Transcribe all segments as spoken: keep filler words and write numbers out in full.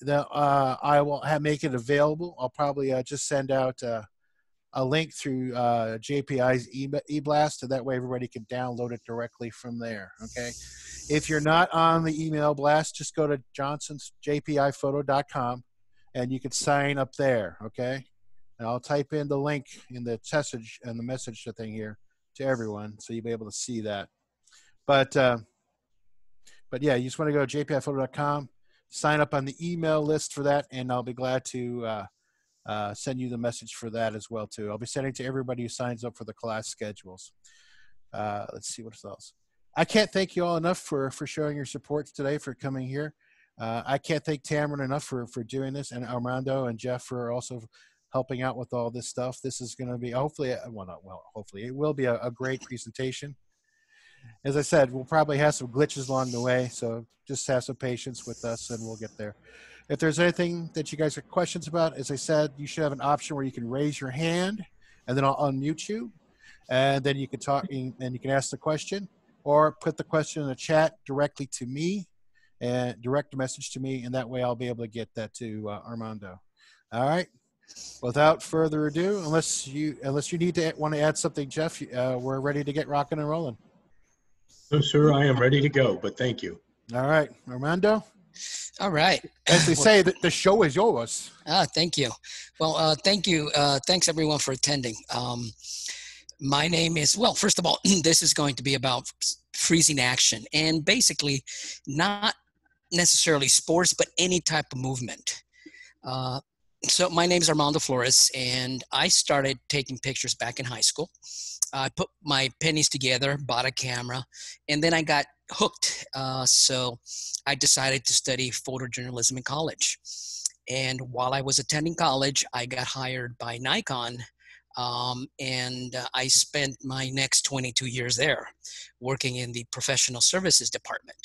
the, uh, I will have, make it available. I'll probably uh, just send out uh, a link through uh, J P I's e-blast, so that way everybody can download it directly from there, okay? If you're not on the email blast, just go to Johnson's J P I photo dot com, and you can sign up there, okay? And I'll type in the link in the message and the message thing here to everyone, so you'll be able to see that. But, uh, but yeah, you just want to go to J P I photo dot com, sign up on the email list for that, and I'll be glad to uh, uh, send you the message for that as well, too. I'll be sending it to everybody who signs up for the class schedules. Uh, let's see what else. I can't thank you all enough for, for showing your support today, for coming here. Uh, I can't thank Tamron enough for, for doing this, and Armando and Jeff for also helping out with all this stuff. This is going to be hopefully, well, not well, hopefully it will be a, a great presentation. As I said, we'll probably have some glitches along the way, so just have some patience with us and we'll get there. If there's anything that you guys have questions about, as I said, you should have an option where you can raise your hand and then I'll unmute you. And then you can talk and you can ask the question, or put the question in the chat directly to me and direct a message to me. And that way I'll be able to get that to uh, Armando. All right. Without further ado, unless you unless you need to want to add something, Jeff, uh, we're ready to get rocking and rolling. No, sir, I am ready to go, but thank you. All right, Armando. All right. As they say, the, the show is yours. Ah, thank you. Well, uh, thank you. Uh, thanks everyone for attending. Um, my name is, well, first of all, this is going to be about freezing action, and basically not necessarily sports, but any type of movement. Uh, So my name is Armando Flores, and I started taking pictures back in high school. I put my pennies together, bought a camera, and then I got hooked. Uh, so I decided to study photojournalism in college. And while I was attending college, I got hired by Nikon, um, and uh, I spent my next twenty-two years there working in the professional services department.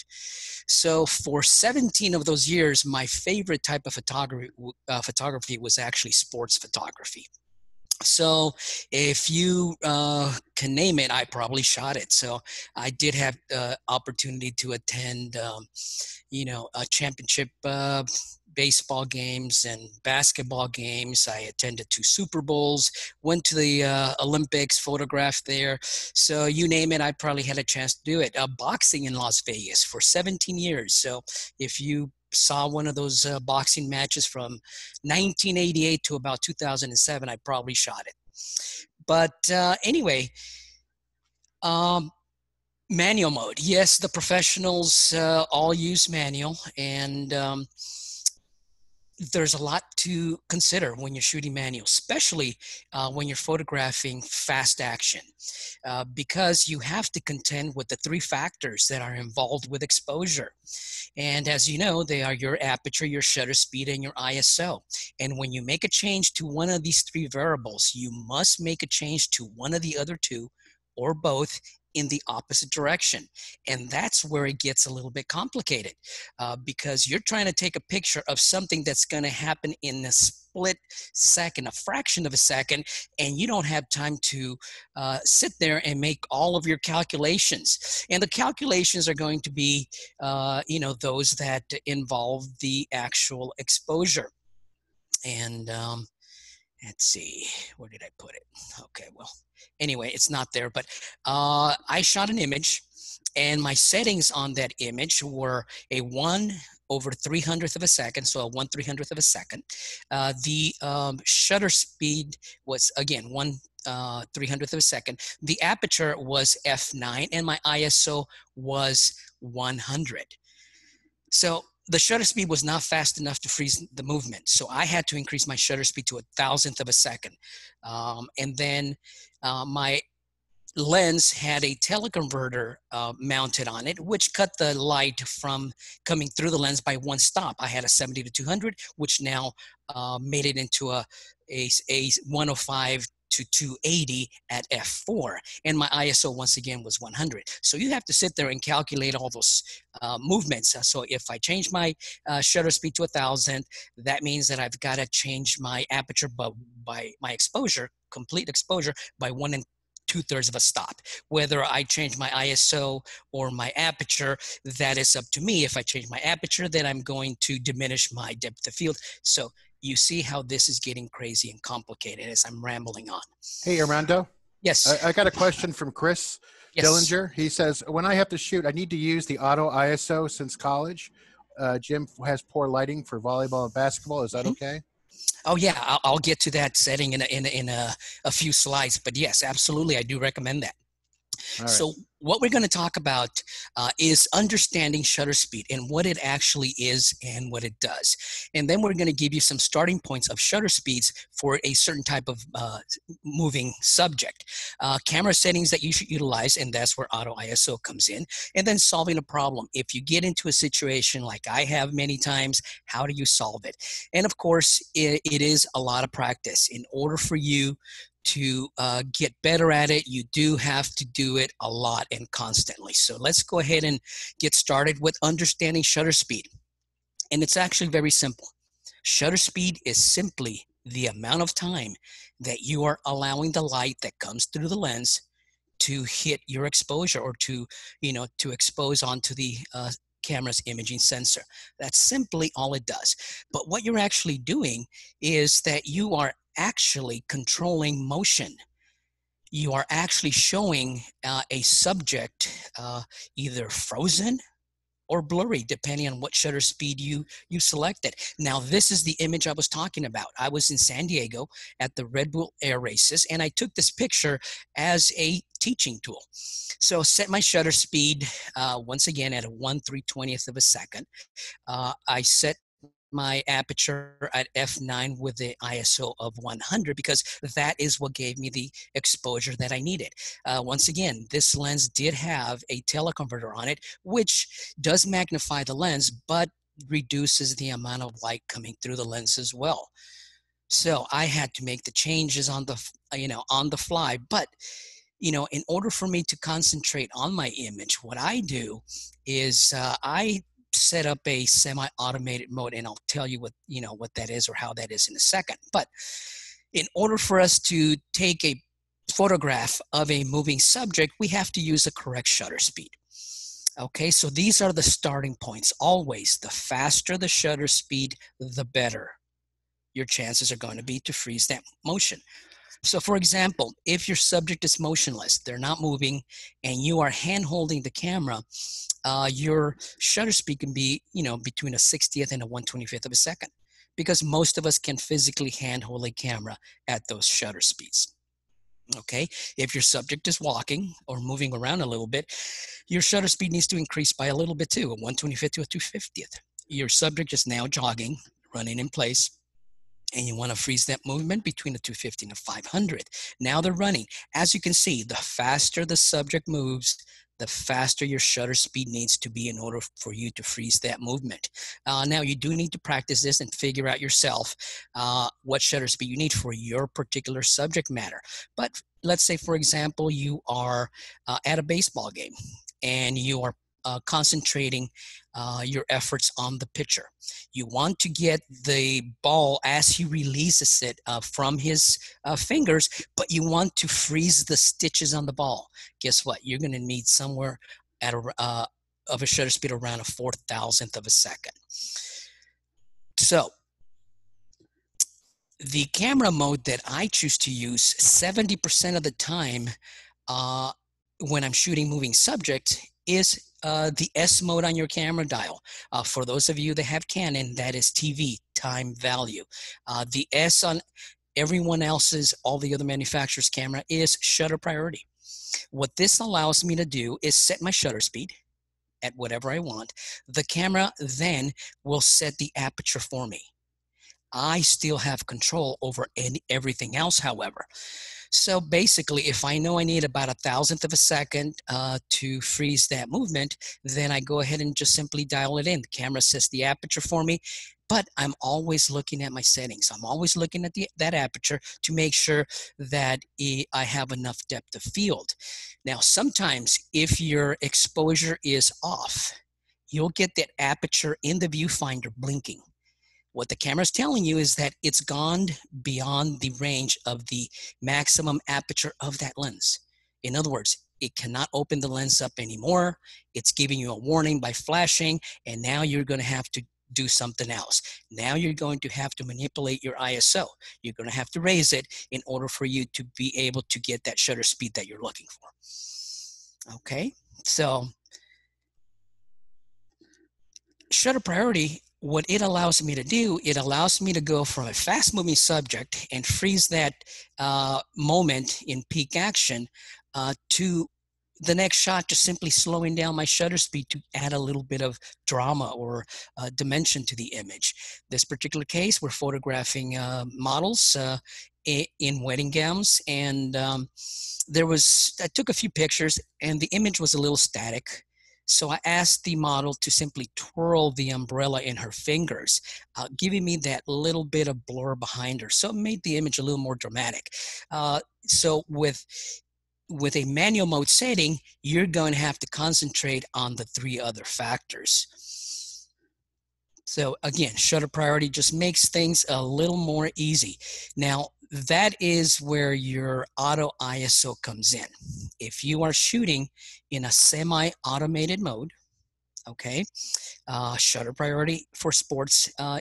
So for seventeen of those years, my favorite type of photography, uh, photography was actually sports photography. So if you uh, can name it, I probably shot it. So I did have the uh, opportunity to attend, um, you know, a championship uh, baseball games and basketball games. I attended two Super Bowls, went to the uh, Olympics, photographed there. So you name it, I probably had a chance to do it. Uh, boxing in Las Vegas for seventeen years. So if you saw one of those uh, boxing matches from nineteen eighty-eight to about two thousand seven, I probably shot it. But uh, anyway, um, manual mode. Yes, the professionals uh, all use manual, and um, there's a lot to consider when you're shooting manual, especially uh, when you're photographing fast action, uh, because you have to contend with the three factors that are involved with exposure. And as you know, they are your aperture, your shutter speed, and your I S O. And when you make a change to one of these three variables, you must make a change to one of the other two or both in the opposite direction. And that's where it gets a little bit complicated, uh, because you're trying to take a picture of something that's going to happen in a split second, a fraction of a second, and you don't have time to uh, sit there and make all of your calculations. And the calculations are going to be, uh, you know, those that involve the actual exposure. And um, let's see, where did I put it? Okay, well, anyway, it's not there, but uh, I shot an image, and my settings on that image were a one over three hundredth of a second, so a one three hundredth of a second. Uh, the um, shutter speed was, again, one three hundredth of a second. The aperture was f nine, and my I S O was one hundred. So the shutter speed was not fast enough to freeze the movement, so I had to increase my shutter speed to a thousandth of a second. Um, and then uh, my lens had a teleconverter uh, mounted on it, which cut the light from coming through the lens by one stop. I had a seventy to two hundred, which now uh, made it into a, a, a one oh five to two eighty at f four, and my I S O once again was one hundred. So you have to sit there and calculate all those uh, movements. So if I change my uh, shutter speed to a thousand, that means that I've got to change my aperture by, by my exposure, complete exposure, by one and two thirds of a stop. Whether I change my I S O or my aperture, that is up to me. If I change my aperture, then I'm going to diminish my depth of field. So you see how this is getting crazy and complicated as I'm rambling on. Hey, Armando. Yes. I, I got a question from Chris yes. Dillinger. He says, when I have to shoot, I need to use the auto I S O since college. Uh, Jim has poor lighting for volleyball and basketball. Is that mm-hmm. okay? Oh yeah, I'll, I'll get to that setting in a, in a, in a, a few slides. But yes, absolutely, I do recommend that. All right. So what we're going to talk about uh, is understanding shutter speed and what it actually is and what it does. And then we're going to give you some starting points of shutter speeds for a certain type of uh, moving subject. Uh, camera settings that you should utilize, and that's where auto I S O comes in. And then solving a problem. If you get into a situation like I have many times, how do you solve it? And of course, it, it is a lot of practice. In order for you to uh, get better at it, you do have to do it a lot and constantly. So let's go ahead and get started with understanding shutter speed. And it's actually very simple. Shutter speed is simply the amount of time that you are allowing the light that comes through the lens to hit your exposure or to, you know, to expose onto the uh, camera's imaging sensor. That's simply all it does. But what you're actually doing is that you are actually controlling motion. You are actually showing uh, a subject uh, either frozen or blurry, depending on what shutter speed you, you selected. Now, this is the image I was talking about. I was in San Diego at the Red Bull Air Races, and I took this picture as a teaching tool. So set my shutter speed uh, once again at a one three twentieth of a second. Uh, I set my aperture at f nine with the I S O of one hundred because that is what gave me the exposure that I needed. Uh, once again, this lens did have a teleconverter on it, which does magnify the lens, but reduces the amount of light coming through the lens as well. So I had to make the changes on the, you know, on the fly. But, you know, in order for me to concentrate on my image, what I do is uh, I set up a semi-automated mode, and I'll tell you what, you know, what that is or how that is in a second. But in order for us to take a photograph of a moving subject, we have to use a correct shutter speed. Okay, so these are the starting points. Always, the faster the shutter speed, the better your chances are going to be to freeze that motion. So for example, if your subject is motionless, they're not moving, and you are hand holding the camera, uh, your shutter speed can be, you know, between a sixtieth and a one twenty-fifth of a second, because most of us can physically hand hold a camera at those shutter speeds. Okay, if your subject is walking or moving around a little bit, your shutter speed needs to increase by a little bit too, a one twenty-fifth to a two fiftieth. Your subject is now jogging, running in place, and you want to freeze that movement between a two fifty and a five hundred. Now they're running. As you can see, the faster the subject moves, the faster your shutter speed needs to be in order for you to freeze that movement. Uh, now, you do need to practice this and figure out yourself uh, what shutter speed you need for your particular subject matter. But let's say, for example, you are uh, at a baseball game and you are Uh, concentrating uh, your efforts on the pitcher. You want to get the ball as he releases it uh, from his uh, fingers, but you want to freeze the stitches on the ball. Guess what? You're going to need somewhere at a, uh, of a shutter speed around a four thousandth of a second. So the camera mode that I choose to use seventy percent of the time uh, when I'm shooting moving subjects is Uh, the S mode on your camera dial. Uh, for those of you that have Canon, that is T V, time value. Uh, the S on everyone else's, all the other manufacturers' camera is shutter priority. What this allows me to do is set my shutter speed at whatever I want. The camera then will set the aperture for me. I still have control over any, everything else, however. So basically, if I know I need about a thousandth of a second uh, to freeze that movement, then I go ahead and just simply dial it in. The camera sets the aperture for me, but I'm always looking at my settings. I'm always looking at the, that aperture to make sure that it, I have enough depth of field. Now, sometimes if your exposure is off, you'll get that aperture in the viewfinder blinking. What the camera is telling you is that it's gone beyond the range of the maximum aperture of that lens. In other words, it cannot open the lens up anymore. It's giving you a warning by flashing, and now you're going to have to do something else. Now you're going to have to manipulate your I S O. You're going to have to raise it in order for you to be able to get that shutter speed that you're looking for. Okay, so shutter priority, what it allows me to do, it allows me to go from a fast moving subject and freeze that uh, moment in peak action uh, to the next shot, just simply slowing down my shutter speed to add a little bit of drama or uh, dimension to the image. This particular case, we're photographing uh, models uh, in wedding gowns, and um, there was, I took a few pictures and the image was a little static. So I asked the model to simply twirl the umbrella in her fingers, uh, giving me that little bit of blur behind her. So it made the image a little more dramatic. Uh, so with With a manual mode setting, you're going to have to concentrate on the three other factors. So again, shutter priority just makes things a little more easy. Now, that is where your auto I S O comes in. If you are shooting in a semi-automated mode, okay, uh, shutter priority for sports, uh,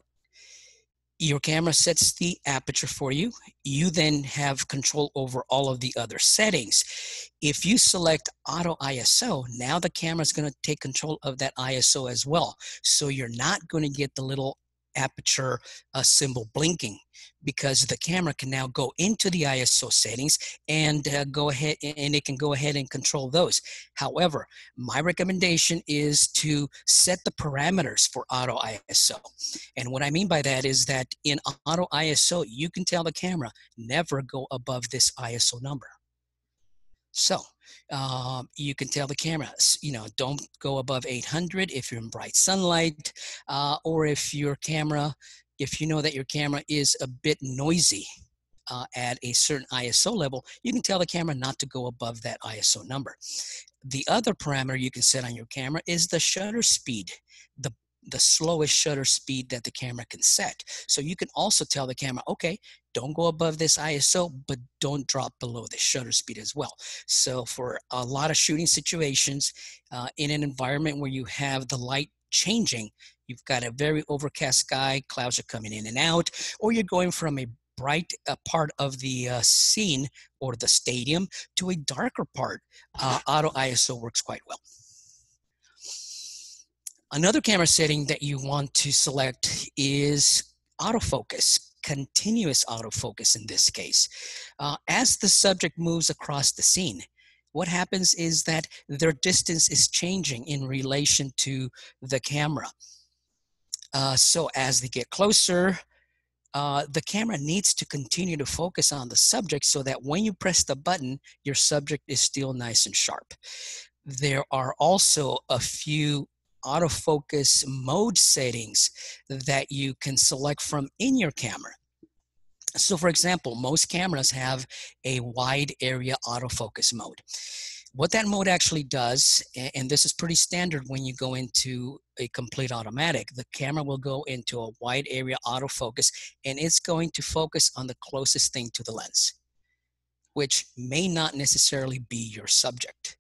your camera sets the aperture for you. You then have control over all of the other settings. If you select auto I S O, now the camera is going to take control of that I S O as well. So you're not going to get the little aperture uh, symbol blinking, because the camera can now go into the I S O settings and uh, go ahead and it can go ahead and control those. However, my recommendation is to set the parameters for auto I S O. And what I mean by that is that in auto I S O, you can tell the camera never go above this I S O number. So um, you can tell the camera, you know, don't go above eight hundred if you're in bright sunlight, uh, or if your camera, if you know that your camera is a bit noisy uh, at a certain I S O level, you can tell the camera not to go above that I S O number. The other parameter you can set on your camera is the shutter speed, the the slowest shutter speed that the camera can set. So you can also tell the camera, okay, don't go above this I S O, but don't drop below the shutter speed as well. So for a lot of shooting situations, uh, in an environment where you have the light changing, you've got a very overcast sky, clouds are coming in and out, or you're going from a bright uh, part of the uh, scene or the stadium to a darker part, uh, auto I S O works quite well. Another camera setting that you want to select is autofocus, continuous autofocus in this case. Uh, as the subject moves across the scene, what happens is that their distance is changing in relation to the camera. Uh, so as they get closer, uh, the camera needs to continue to focus on the subject so that when you press the button, your subject is still nice and sharp. There are also a few autofocus mode settings that you can select from in your camera. So for example, most cameras have a wide area autofocus mode. What that mode actually does, and this is pretty standard when you go into a complete automatic, the camera will go into a wide area autofocus and it's going to focus on the closest thing to the lens, which may not necessarily be your subject.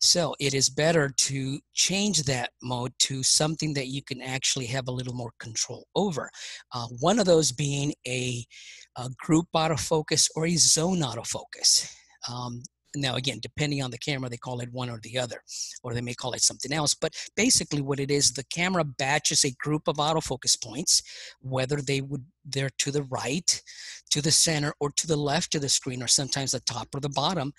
So it is better to change that mode to something that you can actually have a little more control over. Uh, one of those being a, a group autofocus or a zone autofocus. Um, now, again, depending on the camera, they call it one or the other, or they may call it something else. But basically what it is, the camera batches a group of autofocus points, whether they would, they're to the right, to the center, or to the left of the screen, or sometimes the top or the bottom,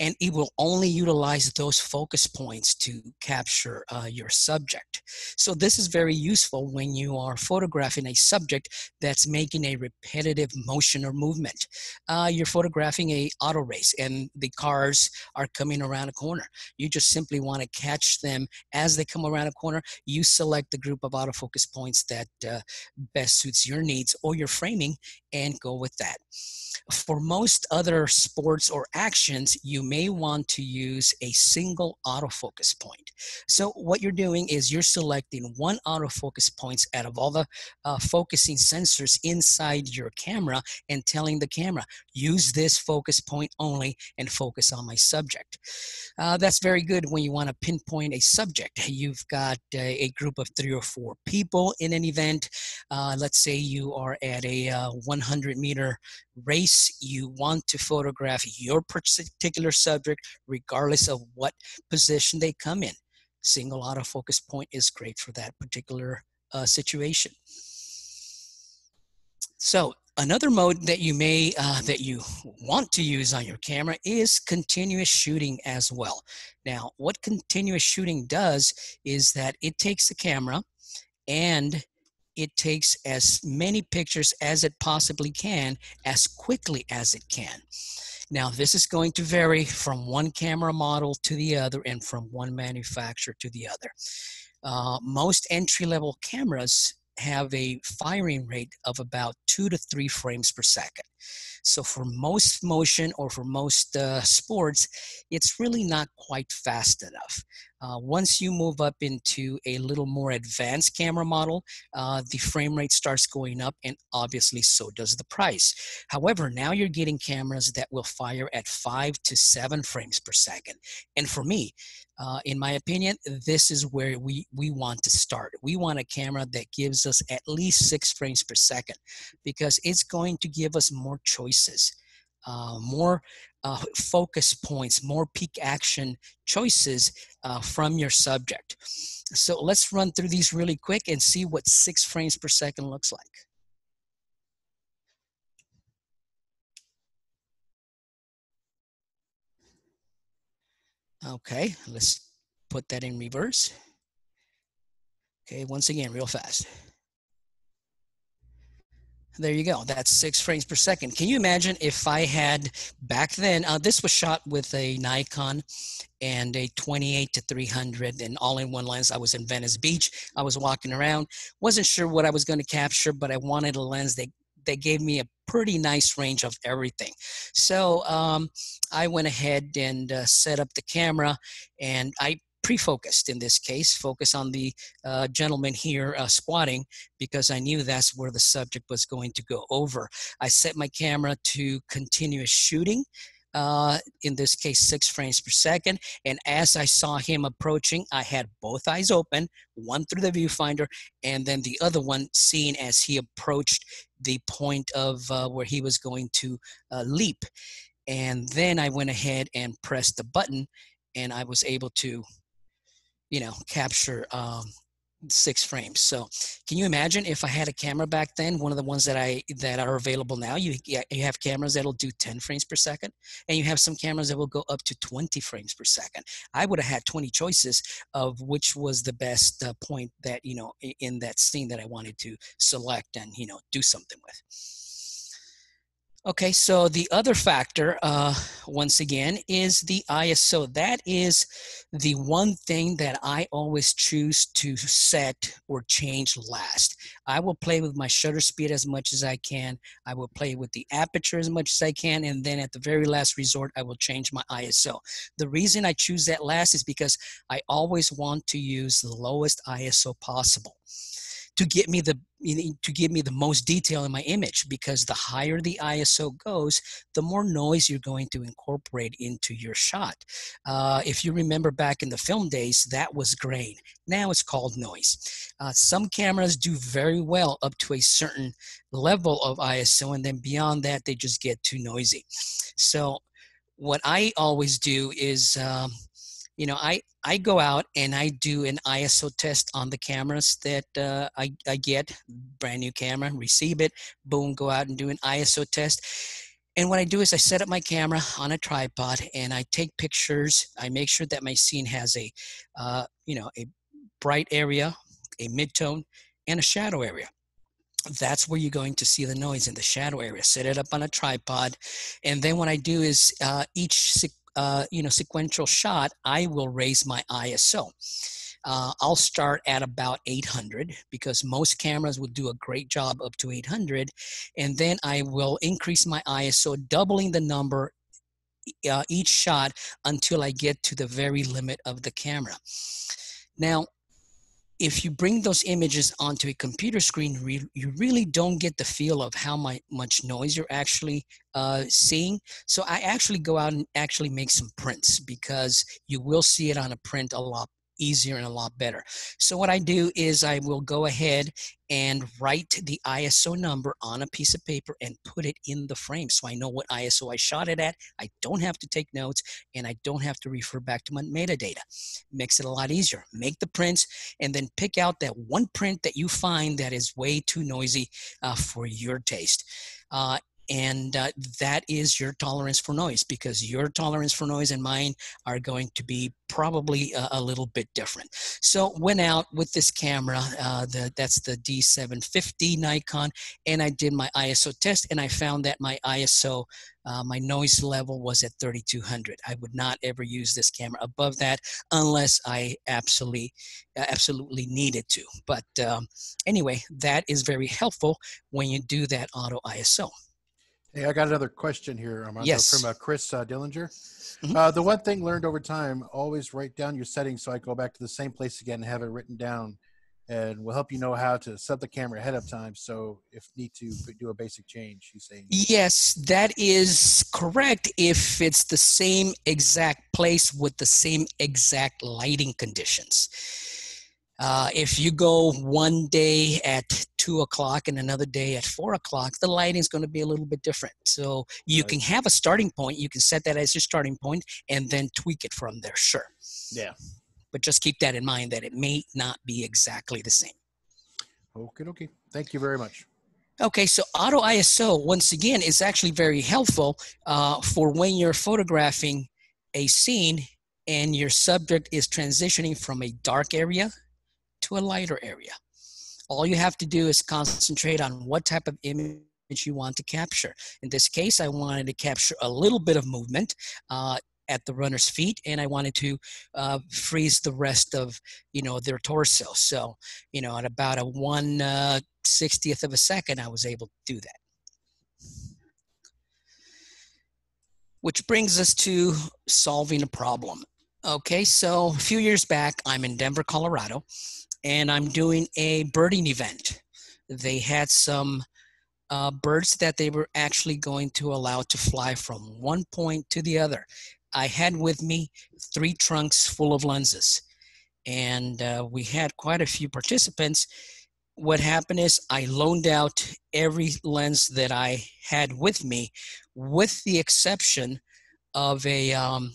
and it will only utilize those focus points to capture uh, your subject. So this is very useful when you are photographing a subject that's making a repetitive motion or movement. Uh, you're photographing a auto race and the cars are coming around a corner. You just simply want to catch them as they come around a corner. You select the group of autofocus points that uh, best suits your needs or your framing, and go with that. For most other sports or actions, you may want to use a single autofocus point. So what you're doing is you're selecting one autofocus point out of all the uh, focusing sensors inside your camera and telling the camera, use this focus point only and focus on my subject. Uh, that's very good when you want to pinpoint a subject. You've got a, a group of three or four people in an event. Uh, let's say you are at a uh, one hundred meter race. You want to photograph your particular subject regardless of what position they come in. Single autofocus point is great for that particular uh, situation. So another mode that you may uh, that you want to use on your camera is continuous shooting as well. Now, what continuous shooting does is that it takes the camera and it takes as many pictures as it possibly can, as quickly as it can. Now, this is going to vary from one camera model to the other and from one manufacturer to the other. Uh, most entry-level cameras have a firing rate of about two to three frames per second. So for most motion or for most uh, sports, it's really not quite fast enough. Uh, once you move up into a little more advanced camera model, uh, the frame rate starts going up, and obviously so does the price. However, now you're getting cameras that will fire at five to seven frames per second. And for me, uh, in my opinion, this is where we, we want to start. We want a camera that gives us at least six frames per second because it's going to give us more choices, uh, more uh, focus points, more peak action choices uh, from your subject. So let's run through these really quick and see what six frames per second looks like. Okay, let's put that in reverse. Okay, once again, real fast. There you go. That's six frames per second. Can you imagine if I had back then, uh, this was shot with a Nikon and a twenty-eight to three hundred and all in one lens. I was in Venice Beach. I was walking around. Wasn't sure what I was going to capture, but I wanted a lens that, that gave me a pretty nice range of everything. So um, I went ahead and uh, set up the camera, and I pre-focused in this case, focus on the uh, gentleman here uh, squatting because I knew that's where the subject was going to go over. I set my camera to continuous shooting, uh, in this case six frames per second, and as I saw him approaching, I had both eyes open, one through the viewfinder and then the other one seen as he approached the point of uh, where he was going to uh, leap. And then I went ahead and pressed the button, and I was able to, you know, capture um, six frames. So can you imagine if I had a camera back then, one of the ones that I that are available now, you, you have cameras that'll do ten frames per second, and you have some cameras that will go up to twenty frames per second. I would have had twenty choices of which was the best uh, point that, you know, in, in that scene that I wanted to select and, you know, do something with. Okay, so the other factor, uh, once again, is the I S O. That is the one thing that I always choose to set or change last. I will play with my shutter speed as much as I can. I will play with the aperture as much as I can. And then at the very last resort, I will change my I S O. The reason I choose that last is because I always want to use the lowest I S O possible to get me the to give me the most detail in my image, because the higher the I S O goes, the more noise you're going to incorporate into your shot. Uh, if you remember back in the film days, that was grain. Now it's called noise. Uh, some cameras do very well up to a certain level of I S O, and then beyond that, they just get too noisy. So what I always do is, um, you know, I, I go out and I do an I S O test on the cameras that uh, I, I get, brand new camera, receive it, boom, go out and do an I S O test. And what I do is I set up my camera on a tripod and I take pictures. I make sure that my scene has a, uh, you know, a bright area, a mid-tone, and a shadow area. That's where you're going to see the noise in the shadow area. Set it up on a tripod. And then what I do is uh, each Uh, you know, sequential shot, I will raise my I S O. Uh, I'll start at about eight hundred because most cameras will do a great job up to eight hundred. And then I will increase my I S O, doubling the number uh, each shot until I get to the very limit of the camera. Now, if you bring those images onto a computer screen, re you really don't get the feel of how my, much noise you're actually uh, seeing. So I actually go out and actually make some prints because you will see it on a print a lot easier and a lot better. So what I do is I will go ahead and write the I S O number on a piece of paper and put it in the frame so I know what I S O I shot it at. I don't have to take notes and I don't have to refer back to my metadata. Makes it a lot easier. Make the prints and then pick out that one print that you find that is way too noisy uh, for your taste. Uh, And uh, that is your tolerance for noise, because your tolerance for noise and mine are going to be probably a, a little bit different. So went out with this camera, uh, the, that's the D seven fifty Nikon, and I did my I S O test and I found that my I S O, uh, my noise level was at thirty-two hundred. I would not ever use this camera above that unless I absolutely, absolutely needed to. But um, anyway, that is very helpful when you do that auto I S O. Hey, I got another question here, Armando, yes. from uh, Chris uh, Dillinger. Mm-hmm. uh, the one thing learned over time, always write down your settings. So I go back to the same place again and have it written down, and we'll help you know how to set the camera ahead of time. So if need to do a basic change, he's saying. Yes, that is correct if it's the same exact place with the same exact lighting conditions. Uh, if you go one day at two o'clock and another day at four o'clock, the lighting is going to be a little bit different. So you right. can have a starting point. You can set that as your starting point and then tweak it from there. Sure. Yeah. But just keep that in mind that it may not be exactly the same. Okay. Okay. Thank you very much. Okay, so auto I S O, once again, is actually very helpful uh, for when you're photographing a scene and your subject is transitioning from a dark area to a lighter area. All you have to do is concentrate on what type of image you want to capture. In this case, I wanted to capture a little bit of movement uh, at the runner's feet, and I wanted to uh, freeze the rest of, you know, their torso. So, you know, at about a one uh, sixtieth of a second, I was able to do that. Which brings us to solving a problem. Okay, so a few years back, I'm in Denver, Colorado, and I'm doing a birding event. They had some uh, birds that they were actually going to allow to fly from one point to the other. I had with me three trunks full of lenses, and uh, we had quite a few participants. What happened is I loaned out every lens that I had with me, with the exception of a um,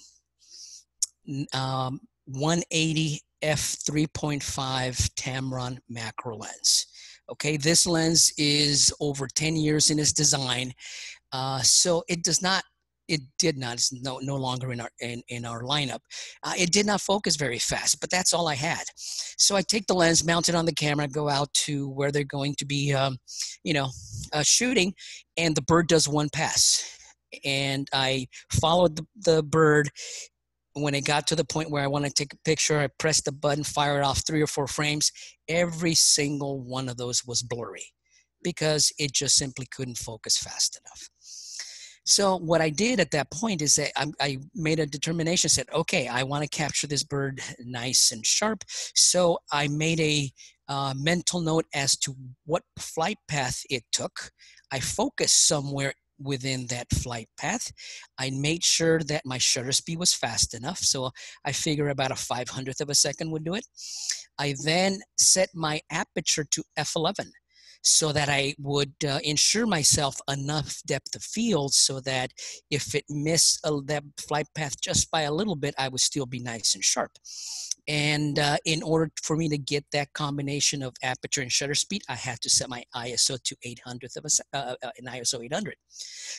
um, one eighty F three point five Tamron macro lens. Okay, this lens is over ten years in its design, uh, so it does not, it did not, it's no, no longer in our, in, in our lineup. Uh, it did not focus very fast, but that's all I had. So I take the lens, mount it on the camera, go out to where they're going to be, um, you know, uh, shooting, and the bird does one pass. And I followed the, the bird. When it got to the point where I want to take a picture, I pressed the button, fired off three or four frames. Every single one of those was blurry because it just simply couldn't focus fast enough. So what I did at that point is that I, I made a determination, said, okay, I want to capture this bird nice and sharp. So I made a uh, mental note as to what flight path it took. I focused somewhere within that flight path. I made sure that my shutter speed was fast enough, so I figure about a five hundredth of a second would do it. I then set my aperture to f eleven so that I would uh, ensure myself enough depth of field so that if it missed a, that flight path just by a little bit, I would still be nice and sharp. And uh, in order for me to get that combination of aperture and shutter speed, I had to set my I S O to eight hundredth of a, uh, an I S O eight hundred.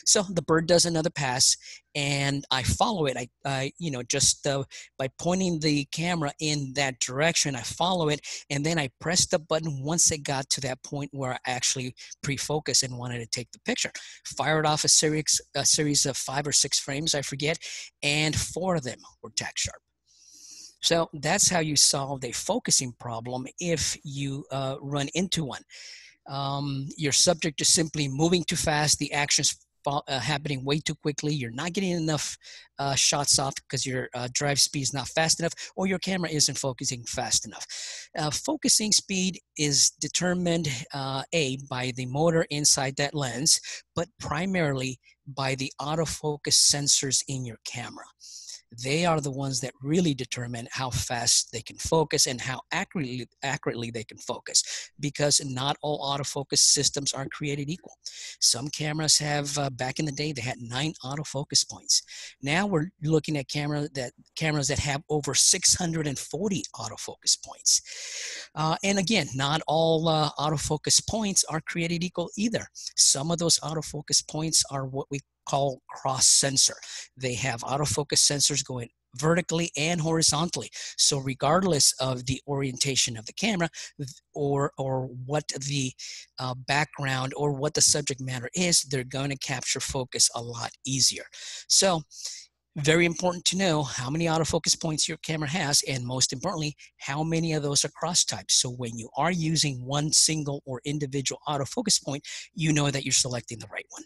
So the bird does another pass, and I follow it. I, I you know, just uh, by pointing the camera in that direction, I follow it, and then I press the button once it got to that point where I actually pre-focused and wanted to take the picture. Fired off a series, a series of five or six frames, I forget, and four of them were tack sharp. So that's how you solve a focusing problem if you uh, run into one. Um, you're subject to simply moving too fast, the action's uh, happening way too quickly, you're not getting enough uh, shots off because your uh, drive speed is not fast enough, or your camera isn't focusing fast enough. Uh, focusing speed is determined, uh, A, by the motor inside that lens, but primarily by the autofocus sensors in your camera. They are the ones that really determine how fast they can focus and how accurately, accurately they can focus, because not all autofocus systems are created equal. Some cameras have, uh, back in the day, they had nine autofocus points. Now we're looking at camera that, cameras that have over six hundred forty autofocus points. Uh, and again, not all uh, autofocus points are created equal either. Some of those autofocus points are what we call cross-sensor. They have autofocus sensors going vertically and horizontally. So regardless of the orientation of the camera or, or what the uh, background or what the subject matter is, they're going to capture focus a lot easier. So very important to know how many autofocus points your camera has, and most importantly, how many of those are cross types. So when you are using one single or individual autofocus point, you know that you're selecting the right one.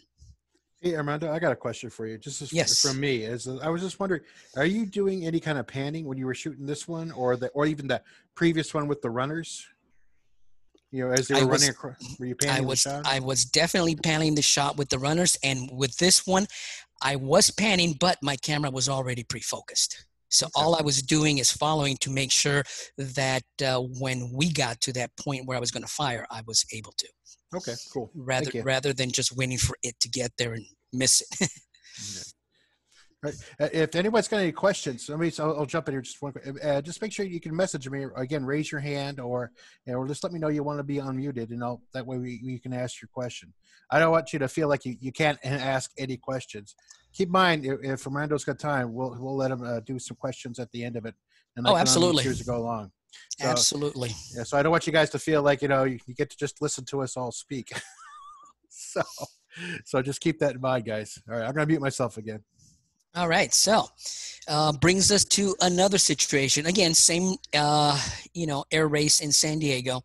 Hey, Armando, I got a question for you. Just as yes. from me, as I was just wondering, are you doing any kind of panning when you were shooting this one, or the, or even the previous one with the runners? You know, as they were was, running across, were you panning I was, the shot? I was definitely panning the shot with the runners, and with this one, I was panning, but my camera was already pre-focused. So okay. all I was doing is following to make sure that uh, when we got to that point where I was going to fire, I was able to. Okay, cool. Rather rather than just waiting for it to get there and miss it. yeah. Right. If anyone's got any questions, I mean, so I'll, I'll jump in here just one quick. Uh, just make sure you can message me again. Raise your hand, or or just let me know you want to be unmuted, and I'll, that way we, we can ask your question. I don't want you to feel like you you can't ask any questions. Keep in mind, if Armando's got time, we'll we'll let him uh, do some questions at the end of it, and I oh, can absolutely choose to go along. So, absolutely. Yeah, so I don't want you guys to feel like, you know, you, you get to just listen to us all speak. so, so just keep that in mind, guys. All right, I'm going to mute myself again. All right, so uh, brings us to another situation. Again, same, uh, you know, air race in San Diego.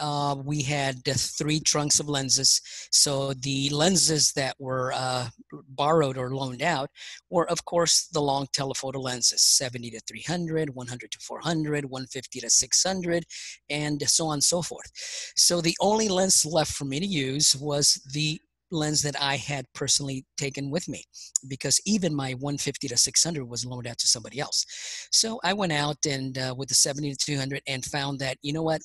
Uh, we had uh, three trunks of lenses. So the lenses that were uh, borrowed or loaned out were, of course, the long telephoto lenses, seventy to three hundred, one hundred to four hundred, one fifty to six hundred, and so on and so forth. So the only lens left for me to use was the lens that I had personally taken with me, because even my one fifty to six hundred was loaned out to somebody else. So I went out and uh, with the seventy to two hundred and found that, you know what?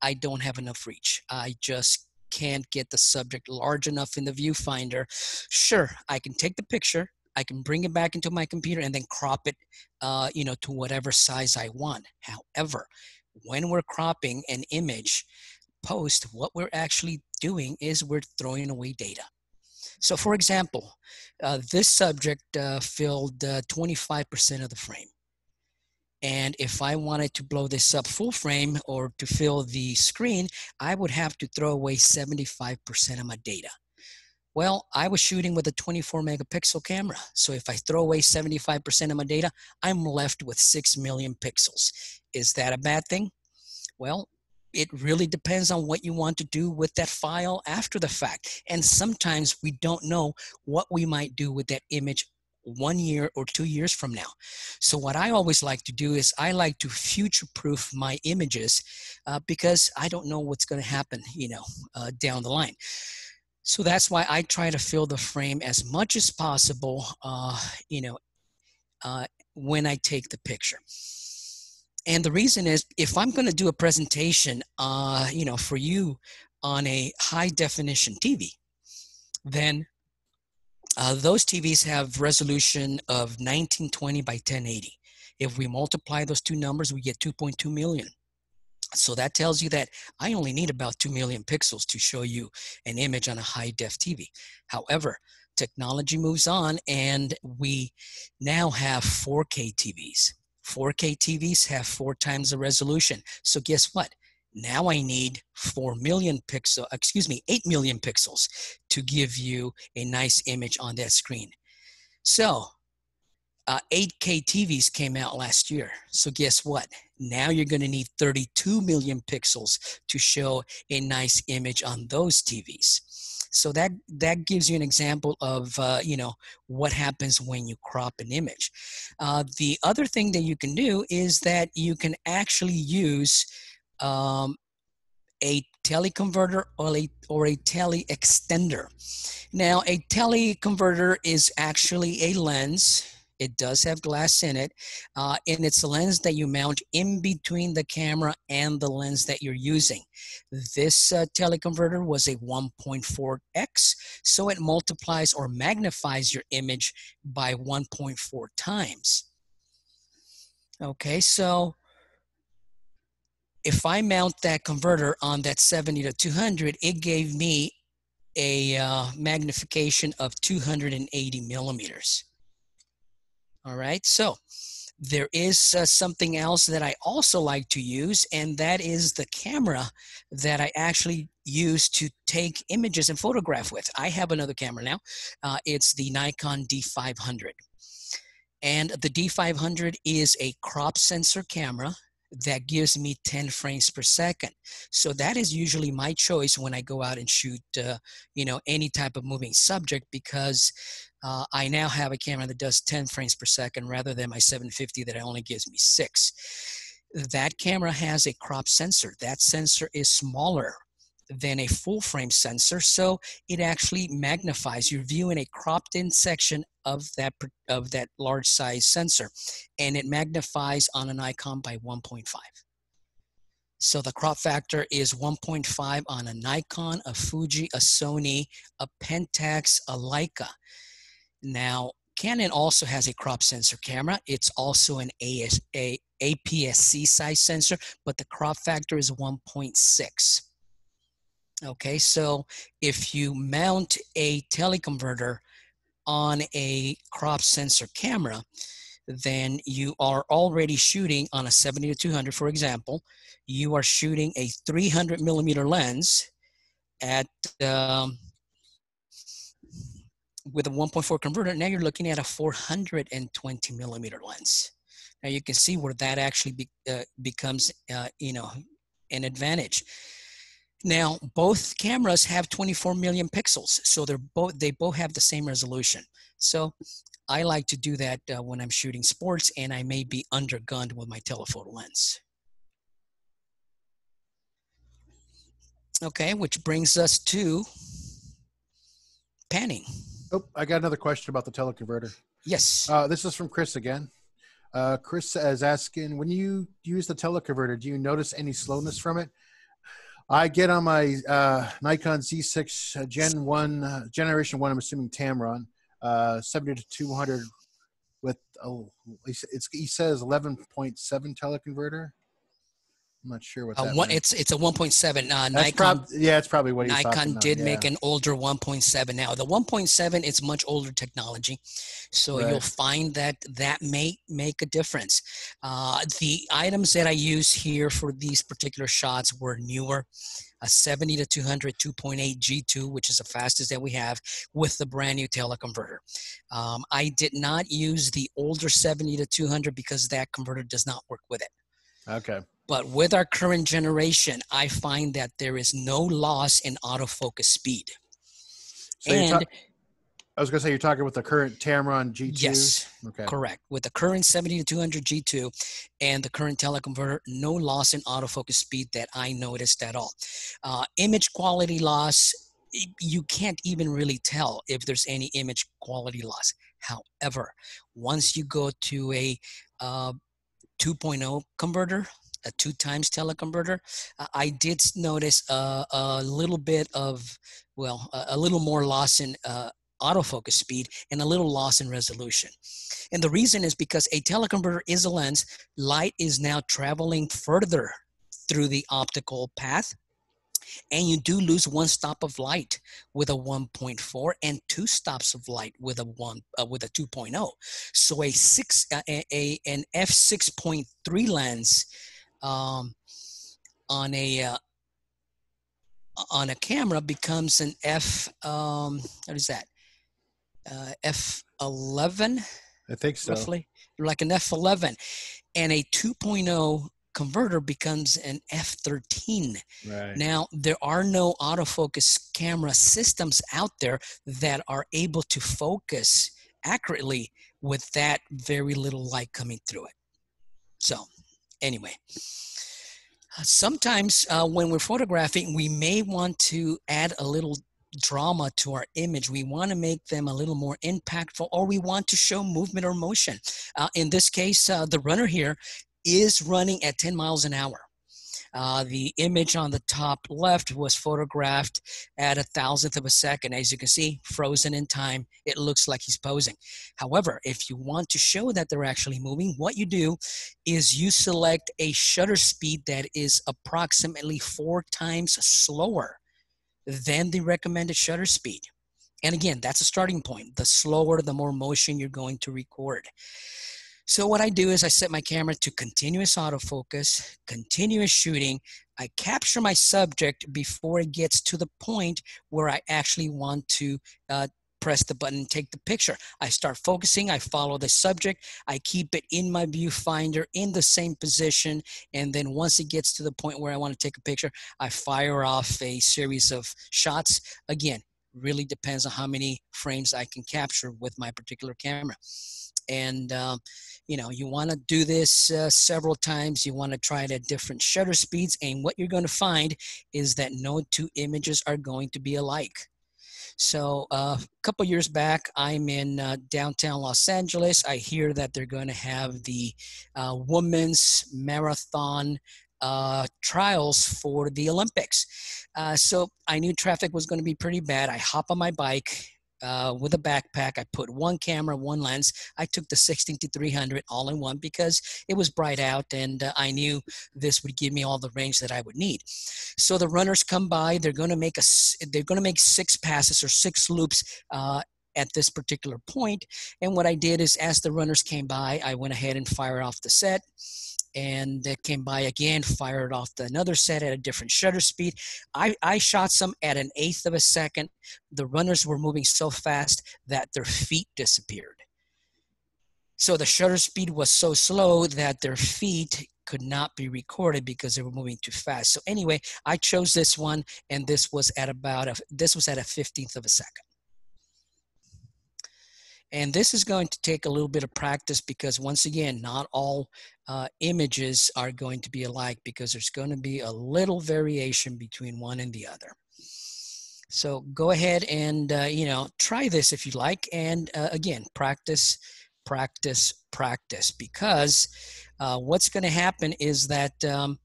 I don't have enough reach. I just can't get the subject large enough in the viewfinder. Sure, I can take the picture, I can bring it back into my computer and then crop it uh, you know, to whatever size I want. However, when we're cropping an image post, what we're actually doing is we're throwing away data. So for example, uh, this subject uh, filled uh, twenty-five percent of the frame. And if I wanted to blow this up full frame or to fill the screen, I would have to throw away seventy-five percent of my data. Well, I was shooting with a twenty-four megapixel camera. So if I throw away seventy-five percent of my data, I'm left with six million pixels. Is that a bad thing? Well, it really depends on what you want to do with that file after the fact. And sometimes we don't know what we might do with that image one year or two years from now. So what I always like to do is I like to future-proof my images uh, because I don't know what's going to happen, you know, uh, down the line. So that's why I try to fill the frame as much as possible, uh, you know, uh, when I take the picture. And the reason is, if I'm going to do a presentation, uh, you know, for you on a high-definition T V, then Uh, those T Vs have resolution of nineteen twenty by ten eighty. If we multiply those two numbers, we get two point two million. So that tells you that I only need about two million pixels to show you an image on a high-def T V. However, technology moves on, and we now have four K T Vs. four K T Vs have four times the resolution. So guess what? Now I need four million pixels, excuse me, eight million pixels to give you a nice image on that screen. So uh, eight K T Vs came out last year. So guess what? Now you're going to need thirty-two million pixels to show a nice image on those T Vs. So that, that gives you an example of, uh, you know, what happens when you crop an image. Uh, the other thing that you can do is that you can actually use um, a teleconverter or a, or a teleextender. Now, a teleconverter is actually a lens. It does have glass in it, uh, and it's a lens that you mount in between the camera and the lens that you're using. This uh, teleconverter was a one point four X, so it multiplies or magnifies your image by one point four times. Okay, so if I mount that converter on that seventy to two hundred, it gave me a uh, magnification of two hundred eighty millimeters. All right, so there is uh, something else that I also like to use, and that is the camera that I actually use to take images and photograph with. I have another camera now. Uh, it's the Nikon D five hundred. And the D five hundred is a crop sensor camera that gives me ten frames per second. So that is usually my choice when I go out and shoot, uh, you know, any type of moving subject, because Uh, I now have a camera that does ten frames per second rather than my seven fifty that only gives me six. That camera has a crop sensor. That sensor is smaller than a full frame sensor, so it actually magnifies. You're viewing a cropped in section of that, of that large size sensor, and it magnifies on a Nikon by one point five. So the crop factor is one point five on a Nikon, a Fuji, a Sony, a Pentax, a Leica. Now, Canon also has a crop sensor camera. It's also an A P S C size sensor, but the crop factor is one point six. Okay, so if you mount a teleconverter on a crop sensor camera, then you are already shooting on a seventy to two hundred, for example. You are shooting a three hundred millimeter lens at um, with a one point four converter. Now you're looking at a four hundred twenty millimeter lens. Now you can see where that actually be, uh, becomes, uh, you know, an advantage. Now both cameras have twenty-four million pixels, so they're both they both have the same resolution. So I like to do that uh, when I'm shooting sports, and I may be undergunned with my telephoto lens. Okay, which brings us to panning. Oh, I got another question about the teleconverter. Yes. Uh, this is from Chris again. Uh, Chris is asking, when you use the teleconverter, do you notice any slowness from it? I get on my uh, Nikon Z six uh, Gen one, uh, Generation one, I'm assuming Tamron, uh, seventy to two hundred with, oh, it's, he says eleven point seven teleconverter. I'm not sure what uh, that one, it's it's a one point seven. Uh, Nikon, yeah, it's probably what he's Nikon did on, yeah. Make an older one point seven. Now the one point seven is much older technology, so right. You'll find that that may make a difference. Uh, the items that I use here for these particular shots were newer, a seventy to two hundred two point eight G two, which is the fastest that we have with the brand new teleconverter. Um, I did not use the older seventy to two hundred because that converter does not work with it. Okay. But with our current generation, I find that there is no loss in autofocus speed. So and I was going to say, you're talking with the current Tamron G two? Yes, okay. Correct. With the current seventy to two hundred G two and the current teleconverter, no loss in autofocus speed that I noticed at all. Uh, image quality loss, you can't even really tell if there's any image quality loss. However, once you go to a uh, two point oh converter, a two times teleconverter, uh, I did notice uh, a little bit of, well, a, a little more loss in uh, autofocus speed and a little loss in resolution. And the reason is because a teleconverter is a lens. Light is now traveling further through the optical path, and you do lose one stop of light with a one point four and two stops of light with a one uh, with a two point oh. So a six uh, a, a an f six point three lens um on a uh, on a camera becomes an f um what is that uh f eleven I think so. Roughly, like an F eleven, and a two point oh converter becomes an F thirteen. Right. Now, there are no autofocus camera systems out there that are able to focus accurately with that very little light coming through it. So anyway, sometimes uh, when we're photographing, we may want to add a little drama to our image. We want to make them a little more impactful, or we want to show movement or motion. Uh, in this case, uh, the runner here is running at ten miles an hour. Uh, the image on the top left was photographed at a thousandth of a second. As you can see, frozen in time, it looks like he's posing. However, if you want to show that they're actually moving, what you do is you select a shutter speed that is approximately four times slower than the recommended shutter speed. And again, that's a starting point. The slower, the more motion you're going to record. So what I do is I set my camera to continuous autofocus, continuous shooting. I capture my subject before it gets to the point where I actually want to uh, press the button and take the picture. I start focusing, I follow the subject, I keep it in my viewfinder in the same position, and then once it gets to the point where I want to take a picture, I fire off a series of shots. Again, really depends on how many frames I can capture with my particular camera. And, um, you know, you want to do this uh, several times. You want to try it at different shutter speeds. And what you're going to find is that no two images are going to be alike. So uh, a couple years back, I'm in uh, downtown Los Angeles. I hear that they're going to have the uh, women's marathon uh, trials for the Olympics. Uh, so I knew traffic was going to be pretty bad. I hop on my bike. Uh, with a backpack, I put one camera, one lens. I took the sixteen to three hundred all in one because it was bright out, and uh, I knew this would give me all the range that I would need. So the runners come by. They're going to make a. They're going to make six passes or six loops uh, at this particular point. And what I did is, as the runners came by, I went ahead and fired off the set. And that came by again, fired off the another set at a different shutter speed. I, I shot some at an eighth of a second. The runners were moving so fast that their feet disappeared. So the shutter speed was so slow that their feet could not be recorded because they were moving too fast. So anyway, I chose this one, and this was at about a, this was at a fifteenth of a second. And this is going to take a little bit of practice because, once again, not all uh, images are going to be alike because there's going to be a little variation between one and the other. So go ahead and, uh, you know, try this if you like. And uh, again, practice, practice, practice, because uh, what's going to happen is that, um,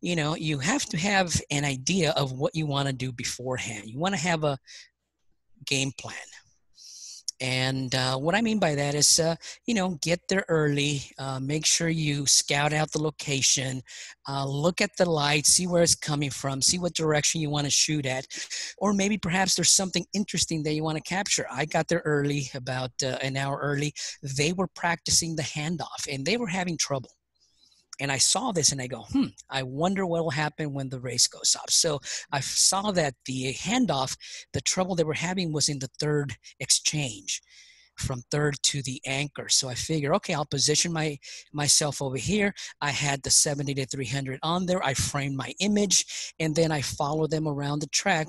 you know, you have to have an idea of what you want to do beforehand. You want to have a game plan. And uh, what I mean by that is, uh, you know, get there early, uh, make sure you scout out the location, uh, look at the light, see where it's coming from, see what direction you want to shoot at, or maybe perhaps there's something interesting that you want to capture. I got there early, about uh, an hour early. They were practicing the handoff, and they were having trouble. And I saw this and I go, hmm, I wonder what will happen when the race goes off. So I saw that the handoff, the trouble they were having was in the third exchange, from third to the anchor. So I figure, okay, I'll position my myself over here. I had the seventy to three hundred on there. I framed my image, and then I followed them around the track.